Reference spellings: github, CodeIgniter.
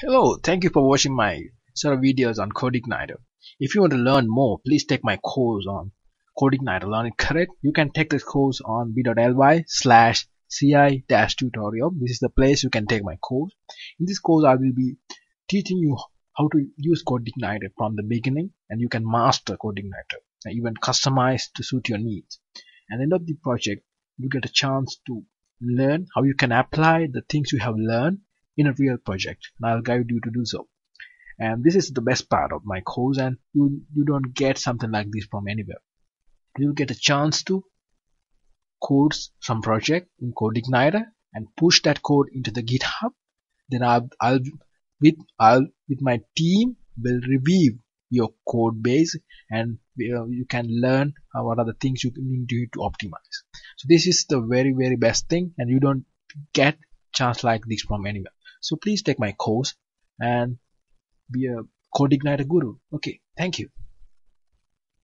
Hello, thank you for watching my set of videos on CodeIgniter. If you want to learn more, please take my course on CodeIgniter, Learn It Correct. You can take this course on b.ly/ci-tutorial. This is the place you can take my course. In this course, I will be teaching you how to use CodeIgniter from the beginning, and you can master CodeIgniter and even customize to suit your needs. At the end of the project, you get a chance to learn how you can apply the things you have learned in a real project, and I'll guide you to do so. And this is the best part of my course, and you don't get something like this from anywhere. You'll get a chance to code some project in CodeIgniter and push that code into the GitHub. Then with my team will review your code base, and you can learn what are the things you need to do to optimize. So this is the very, very best thing, and you don't get chance like this from anywhere. So please take my course and be a CodeIgniter guru. Okay, thank you.